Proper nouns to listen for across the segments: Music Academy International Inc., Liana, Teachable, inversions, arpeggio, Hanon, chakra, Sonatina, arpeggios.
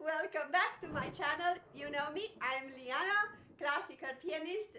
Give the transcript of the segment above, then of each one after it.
Welcome back to my channel. You know me, I'm Liana, classical pianist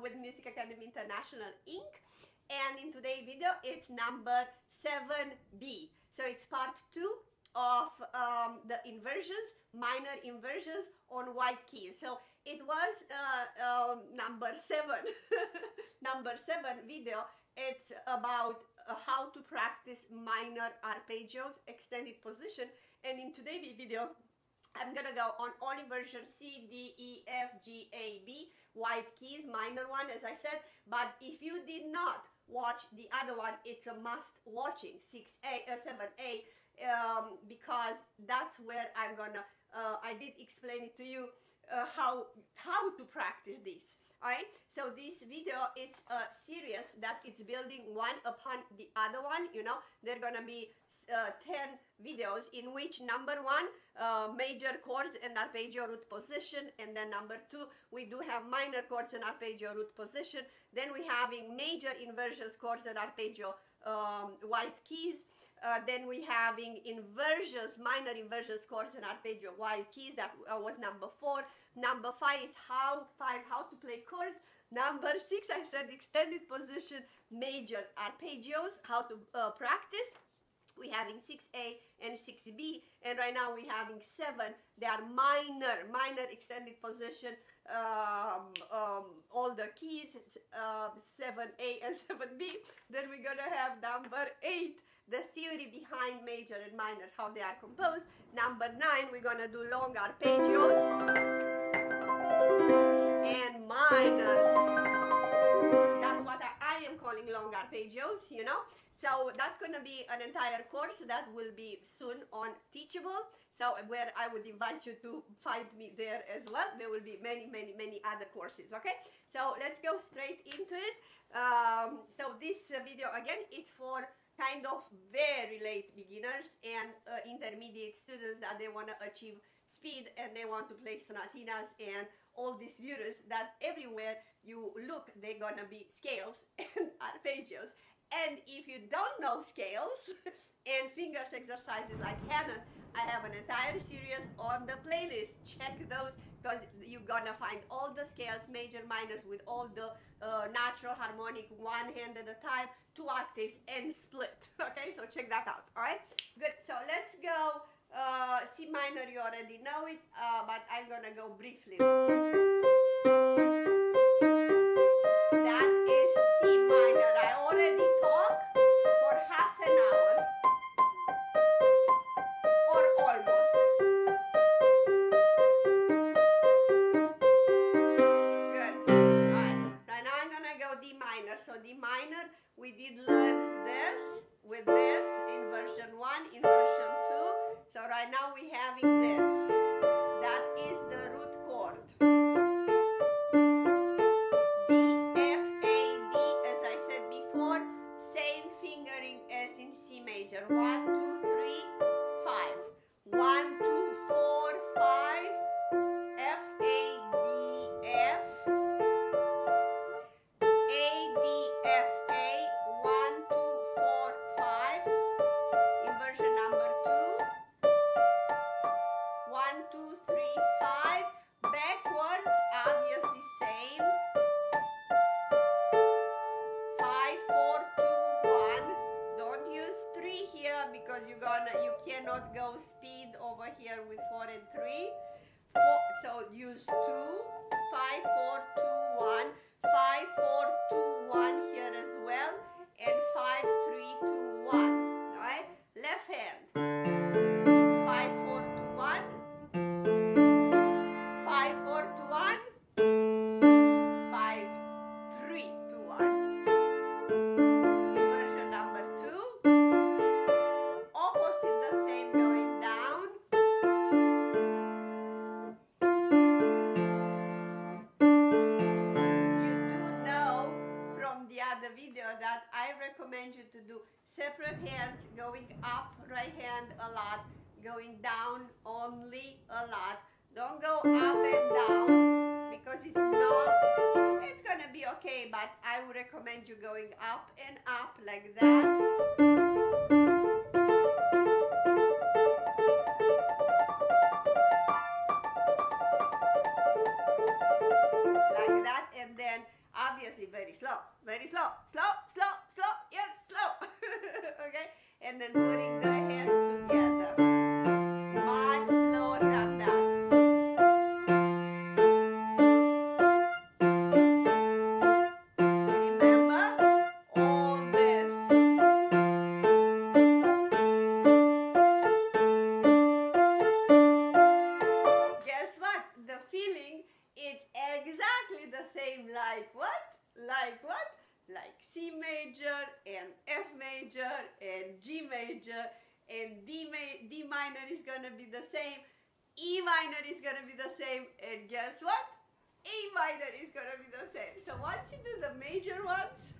with Music Academy International Inc. And in today's video, it's number 7B. So it's part 2 of the inversions, minor inversions on white keys. So it was number 7 video. It's about how to practice minor arpeggios, extended position, and in today's video I'm gonna go on all inversions C, D, E, F, G, A, B, white keys, minor one as I said, but if you did not watch the other one, it's a must watching, 6A, 7A, because that's where I'm gonna, I did explain it to you how to practice this. Alright, so this video, it's a series that it's building one upon the other one, you know. There are going to be 10 videos in which number one, major chords and arpeggio root position, and then number two, we do have minor chords and arpeggio root position. Then we're having major inversions, chords and arpeggio white keys. Then we're having inversions, minor inversions, chords and arpeggio white keys. That was number 4. Number 5 is how to play chords. Number 6, I said extended position, major arpeggios, how to practice. We're having 6A and 6B, and right now we're having 7. They are minor extended position, all the keys, 7A and 7B. Then we're gonna have number 8, the theory behind major and minor, how they are composed. Number 9, we're gonna do long arpeggios and minors. That's what I am calling long arpeggios, you know. So that's going to be an entire course that will be soon on Teachable, so where I would invite you to find me there as well. There will be many other courses, okay? So let's go straight into it. So this video, again, it's for kind of very late beginners and intermediate students that they want to achieve speed and they want to play sonatinas and all these viewers that everywhere you look, they're going to be scales and arpeggios. And if you don't know scales and fingers exercises like Hanon, I have an entire series on the playlist. Check those because you're gonna find all the scales, major, minors, with all the natural, harmonic, one hand at a time, 2 octaves and split. Okay, so check that out. All right, good. So let's go C minor. You already know it, but I'm gonna go briefly. That is C minor. I already talked for half an hour or almost. Good. Alright. Right now I'm gonna go D minor. So D minor, we did learn this with this in version 1, in version 2. So right now we're having this. That is the root chord. Major 1, 2, 3, 5. 1, 2, 4, 5. F A D F. A D F A. 1, 2, 4, 5. Inversion number 2. 1, 2, 3, 5. Backwards, obviously same. 5, 4, 2, 1. Don't use 3 here because you cannot go speed over here with 4 and 3. 4, so use 2, 5, 4, 2, 1, 5, 4, 2, 1 here as well, and 5, 3, 2, 1. All right, left hand 5, 4, 2, 1, 5, 4, 2, 1, 5, 3, 2, 1. That I recommend you to do separate hands, going up right hand a lot, going down only a lot. Don't go up and down because it's gonna be okay, but I would recommend you going up and up like that. and then putting the hands together. Much slower than that. Remember all this. Guess what? The feeling is exactly the same. Like what? Like what? Like C major and F major and G major and D minor is gonna be the same, E minor is gonna be the same, and guess what? A minor is gonna be the same. So once you do the major ones,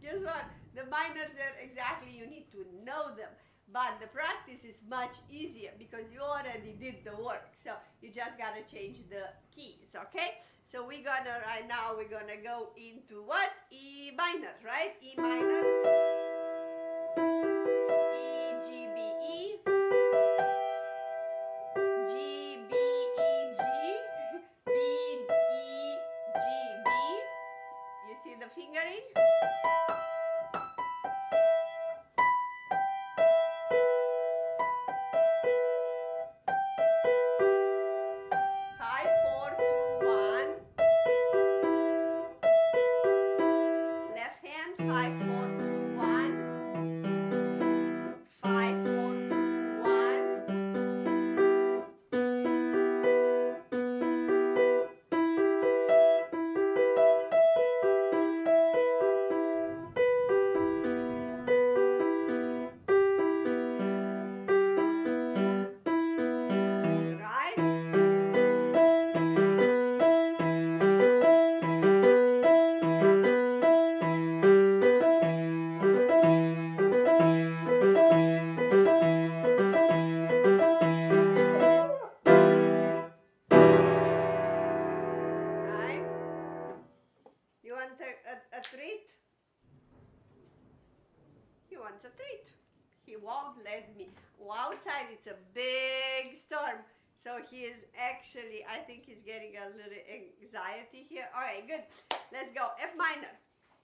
guess what? The minors are exactly, you need to know them. But the practice is much easier because you already did the work. So you just gotta change the keys, okay? So we're gonna, right now, we're gonna go into what? E minor, right? E minor, E, G, B, E, G, B, E, G, B, E, G, B. You see the fingering? I think he's getting a little anxiety here. All right, good. Let's go. F minor.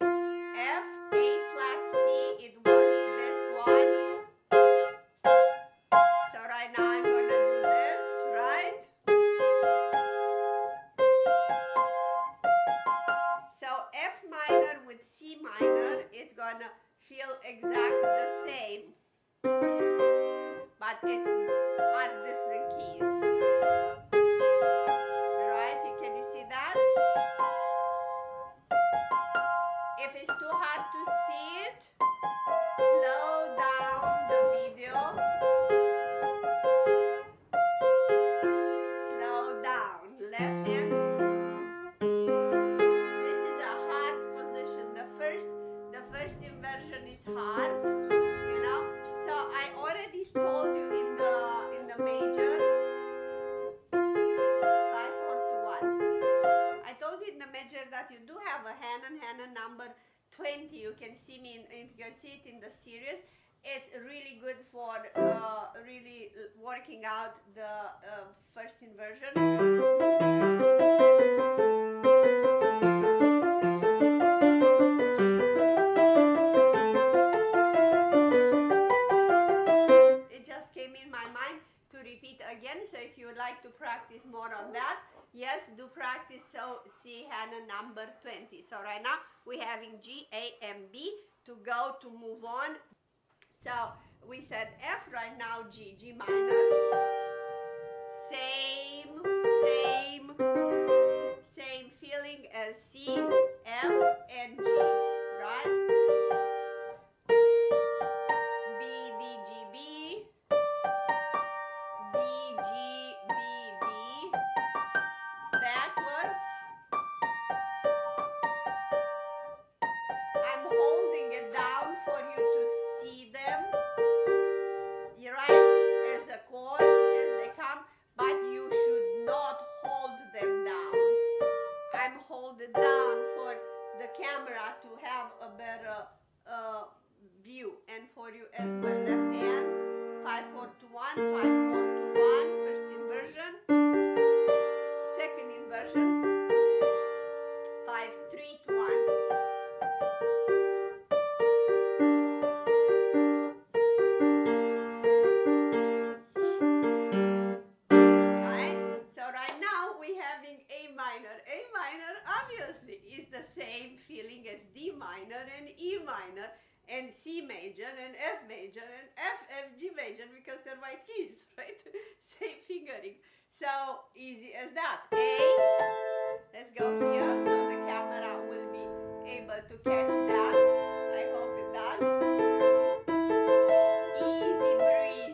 F, A flat, C. It was this one. So right now I'm going to do this, right? So F minor with C minor, it's going to feel exactly the same. But it's on different keys. If it's too hard to see it, slow down the video. Slow down. Left hand. This is a hard position. The first inversion is hard, you know. So I already told you in the major. 5, 4, 2, 1. I told you in the major that you do have a Hanon number 20. You can see me if you can see it in the series. It's really good for really working out the first inversion. It just came in my mind to repeat again. So if you would like to practice more on that, yes, do practice. So see Hanon number 20. So right now we're having G, A, and B to go to move on. So we said F, right now G, G minor. Same feeling as C, F, and G, right? B, D, G, B. D, G, B, D. Backwards. I'm holding it down for you to see them. You're right, as a chord. equation because they're my keys, right? Same fingering. So easy as that. A, let's go here so the camera will be able to catch that. I hope it does. Easy breezy.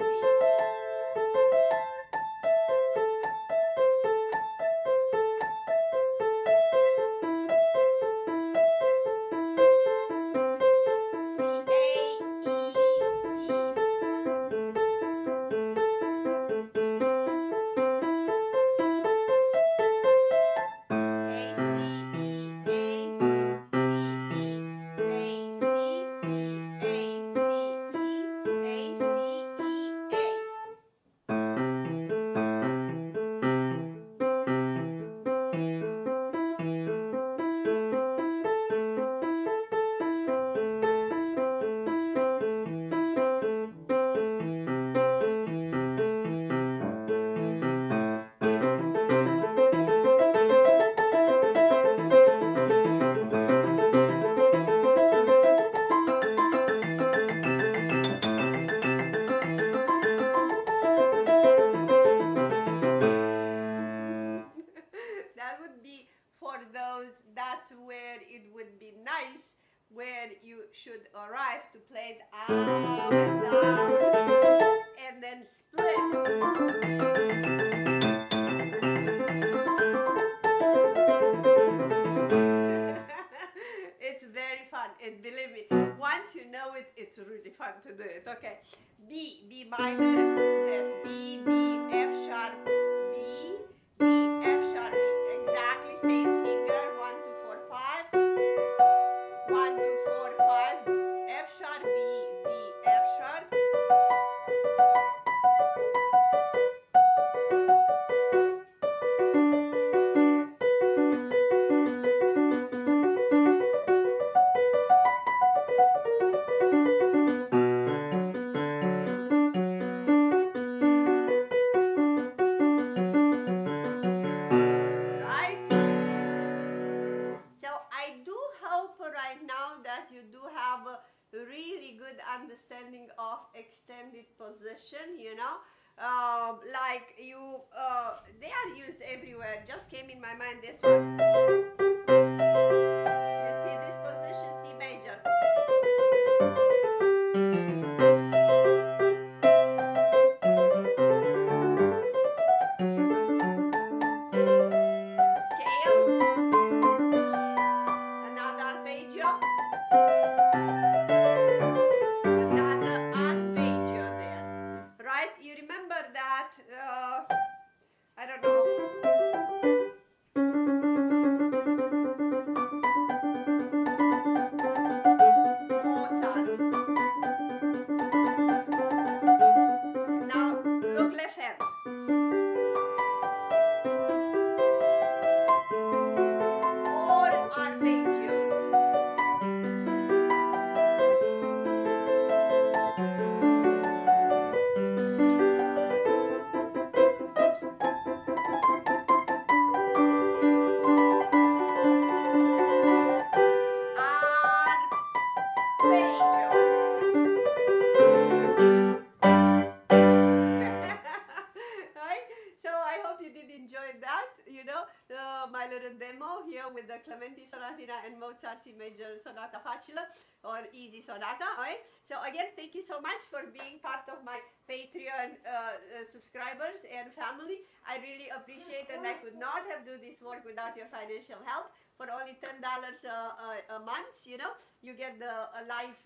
Subscribers and family, I really appreciate, and I could not have do this work without your financial help. For only $10 a month, you know, you get the live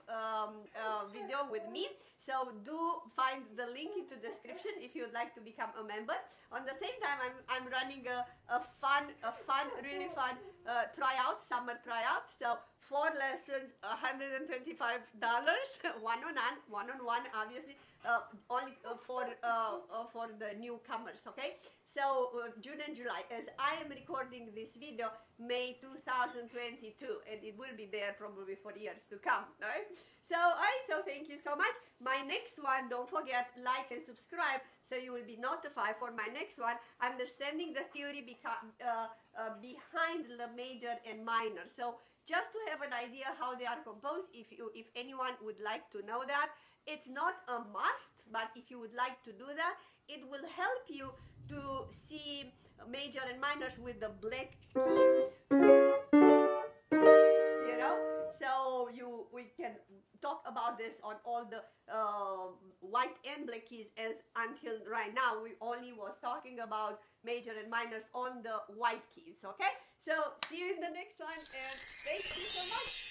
video with me. So do find the link into the description if you'd like to become a member. On the same time, I'm running a really fun tryout, summer tryout. So 4 lessons, $125, one-on-one, obviously, only for the newcomers, okay? So June and July, as I am recording this video, May 2022, and it will be there probably for years to come, right? So, so thank you so much. My next one, don't forget, like and subscribe, so you will be notified for my next one, understanding the theory behind the major and minor. So just to have an idea how they are composed, if anyone would like to know that, It's not a must, but if you would like to do that, it will help you to see major and minors with the black skins. You know, so we can talk about this on all the white and black keys, as until right now we only was talking about major and minors on the white keys. Okay, so see you in the next one, and thank you so much.